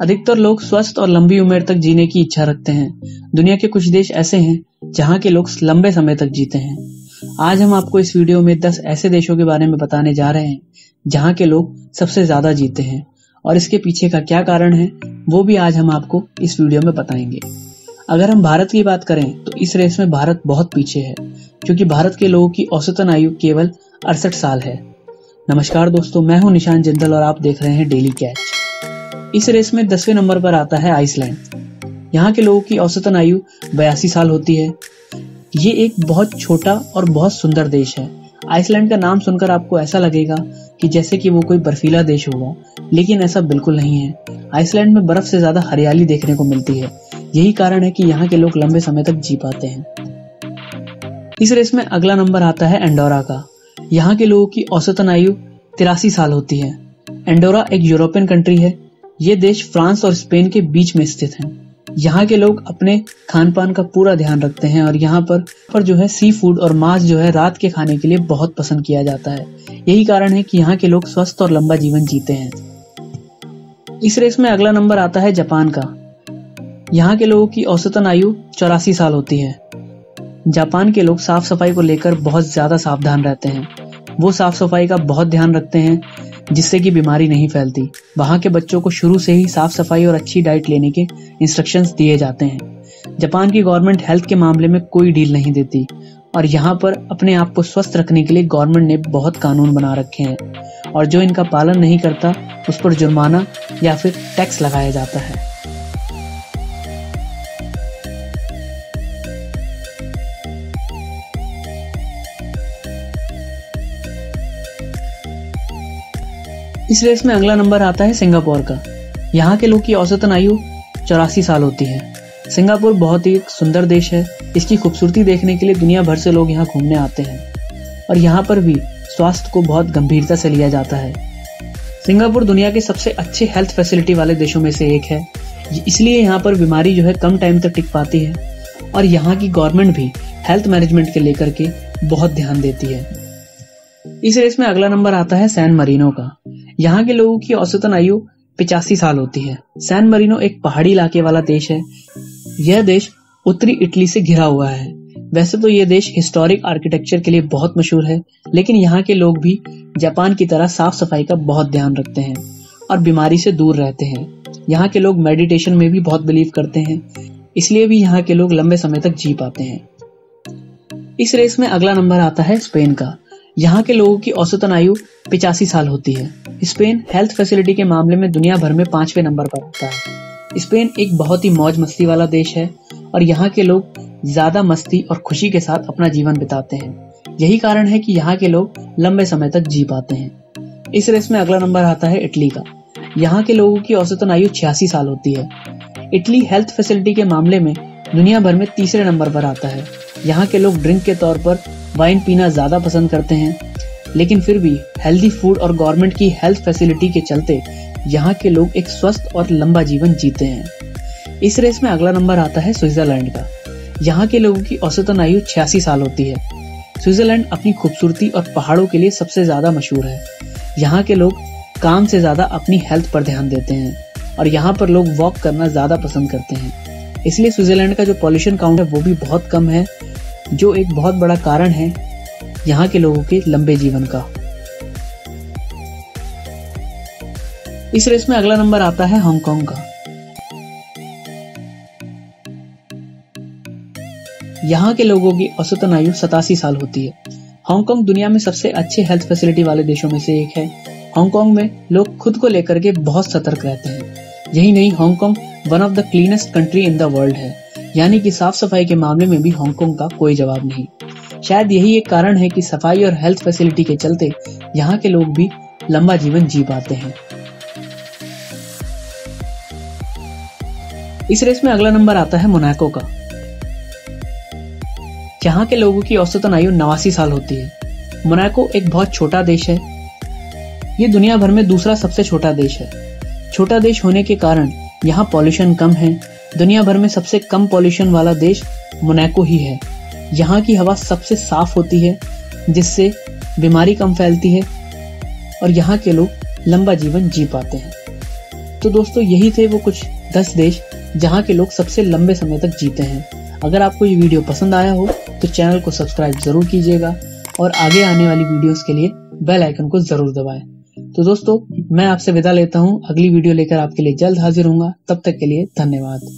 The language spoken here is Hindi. अधिकतर लोग स्वस्थ और लंबी उम्र तक जीने की इच्छा रखते हैं। दुनिया के कुछ देश ऐसे हैं जहां के लोग लंबे समय तक जीते हैं। आज हम आपको इस वीडियो में 10 ऐसे देशों के बारे में बताने जा रहे हैं जहां के लोग सबसे ज्यादा जीते हैं, और इसके पीछे का क्या कारण है वो भी आज हम आपको इस वीडियो में बताएंगे। अगर हम भारत की बात करें तो इस रेस में भारत बहुत पीछे है, क्योंकि भारत के लोगों की औसतन आयु केवल 68 साल है। नमस्कार दोस्तों, मैं हूं निशान जिंदल और आप देख रहे हैं डेली कैच। इस रेस में 10वें नंबर पर आता है आइसलैंड। यहाँ के लोगों की औसतन आयु 82 साल होती है। ये एक बहुत छोटा और बहुत सुंदर देश है। आइसलैंड का नाम सुनकर आपको ऐसा लगेगा कि जैसे कि वो कोई बर्फीला देश होगा, लेकिन ऐसा बिल्कुल नहीं है। आइसलैंड में बर्फ से ज्यादा हरियाली देखने को मिलती है। यही कारण है कि यहाँ के लोग लंबे समय तक जी पाते हैं। इस रेस में अगला नंबर आता है एंडोरा का। यहाँ के लोगों की औसतन आयु 83 साल होती है। एंडोरा एक यूरोपियन कंट्री है। ये देश फ्रांस और स्पेन के बीच में स्थित है। यहाँ के लोग अपने खान पान का पूरा ध्यान रखते हैं और यहाँ पर जो है सी फूड और मांस जो है रात के खाने के लिए बहुत पसंद किया जाता है। यही कारण है कि यहाँ के लोग स्वस्थ और लंबा जीवन जीते हैं। इस रेस में अगला नंबर आता है जापान का। यहाँ के लोगों की औसतन आयु 84 साल होती है। जापान के लोग साफ सफाई को लेकर बहुत ज्यादा सावधान रहते हैं। वो साफ सफाई का बहुत ध्यान रखते हैं जिससे कि बीमारी नहीं फैलती। वहाँ के बच्चों को शुरू से ही साफ सफाई और अच्छी डाइट लेने के इंस्ट्रक्शंस दिए जाते हैं। जापान की गवर्नमेंट हेल्थ के मामले में कोई ढील नहीं देती और यहाँ पर अपने आप को स्वस्थ रखने के लिए गवर्नमेंट ने बहुत कानून बना रखे हैं, और जो इनका पालन नहीं करता उस पर जुर्माना या फिर टैक्स लगाया जाता है। इस रेस में अगला नंबर आता है सिंगापुर का। यहाँ के लोग की औसतन आयु 84 साल होती है। सिंगापुर बहुत ही सुंदर देश है। इसकी खूबसूरती देखने के लिए दुनिया भर से लोग यहाँ घूमने आते हैं, और यहाँ पर भी स्वास्थ्य को बहुत गंभीरता से लिया जाता है। सिंगापुर दुनिया के सबसे अच्छे हेल्थ फैसिलिटी वाले देशों में से एक है, इसलिए यहाँ पर बीमारी जो है कम टाइम तक टिक पाती है, और यहाँ की गवर्नमेंट भी हेल्थ मैनेजमेंट के लेकर के बहुत ध्यान देती है। इस रेस में अगला नंबर आता है सैन मैरिनो का। यहाँ के लोगों की औसतन आयु 85 साल होती है। सैन मैरिनो एक पहाड़ी इलाके वाला देश है। यह देश उत्तरी इटली से घिरा हुआ है। वैसे तो यह देश हिस्टोरिक आर्किटेक्चर के लिए बहुत मशहूर है, लेकिन यहाँ के लोग भी जापान की तरह साफ सफाई का बहुत ध्यान रखते हैं और बीमारी से दूर रहते हैं। यहाँ के लोग मेडिटेशन में भी बहुत बिलीव करते हैं, इसलिए भी यहाँ के लोग लंबे समय तक जी पाते हैं। इस रेस में अगला नंबर आता है स्पेन का। यहाँ के लोगों की औसतन आयु 85 साल होती है। स्पेन हेल्थ फैसिलिटी के मामले में दुनिया भर में 5वें नंबर पर आता है। स्पेन एक बहुत ही मौज मस्ती वाला देश है, और यहाँ के लोग ज्यादा मस्ती और खुशी के साथ अपना जीवन बिताते हैं। यही कारण है कि यहाँ के लोग लंबे समय तक जी पाते हैं। इस रेस में अगला नंबर आता है इटली का। यहाँ के लोगों की औसतन आयु 86 साल होती है। इटली हेल्थ फैसिलिटी के मामले में दुनिया भर में 3रे नंबर पर आता है। यहाँ के लोग ड्रिंक के तौर पर वाइन पीना ज्यादा पसंद करते हैं, लेकिन फिर भी हेल्दी फूड और गवर्नमेंट की हेल्थ फैसिलिटी के चलते यहाँ के लोग एक स्वस्थ और लंबा जीवन जीते हैं। इस रेस में अगला नंबर आता है स्विट्जरलैंड का। यहाँ के लोगों की औसतन आयु 86 साल होती है। स्विट्जरलैंड अपनी खूबसूरती और पहाड़ों के लिए सबसे ज्यादा मशहूर है। यहाँ के लोग काम से ज्यादा अपनी हेल्थ पर ध्यान देते हैं, और यहाँ पर लोग वॉक करना ज्यादा पसंद करते हैं। इसलिए स्विट्जरलैंड का जो पॉल्यूशन काउंट है वो भी बहुत कम है, जो एक बहुत बड़ा कारण है यहाँ के लोगों के लंबे जीवन का। इस रेस में अगला नंबर आता है हांगकांग का। यहाँ के लोगों की औसतन आयु 87 साल होती है। हांगकांग दुनिया में सबसे अच्छे हेल्थ फैसिलिटी वाले देशों में से एक है। हांगकांग में लोग खुद को लेकर के बहुत सतर्क रहते हैं। यही नहीं, Hong Kong one of the cleanest country in the world है, यानी कि साफ सफाई के मामले में भी हांगकांग का कोई जवाब नहीं। शायद यही एक कारण है कि सफाई और हेल्थ फैसिलिटी के चलते यहाँ के लोग भी लंबा जीवन जी पाते हैं। इस रेस में अगला नंबर आता है मोनाको का। यहाँ के लोगों की औसतन आयु 89 साल होती है। मोनाको एक बहुत छोटा देश है। ये दुनिया भर में दूसरा सबसे छोटा देश है। छोटा देश होने के कारण यहाँ पॉल्यूशन कम है। दुनिया भर में सबसे कम पॉल्यूशन वाला देश मोनाको ही है। यहाँ की हवा सबसे साफ होती है, जिससे बीमारी कम फैलती है, और यहाँ के लोग लंबा जीवन जी पाते हैं। तो दोस्तों यही थे वो कुछ 10 देश जहाँ के लोग सबसे लंबे समय तक जीते हैं। अगर आपको ये वीडियो पसंद आया हो तो चैनल को सब्सक्राइब जरूर कीजिएगा और आगे आने वाली वीडियोस के लिए बेल आइकन को जरूर दबाएं। तो दोस्तों मैं आपसे विदा लेता हूँ, अगली वीडियो लेकर आपके लिए जल्द हाजिर होऊंगा। तब तक के लिए धन्यवाद।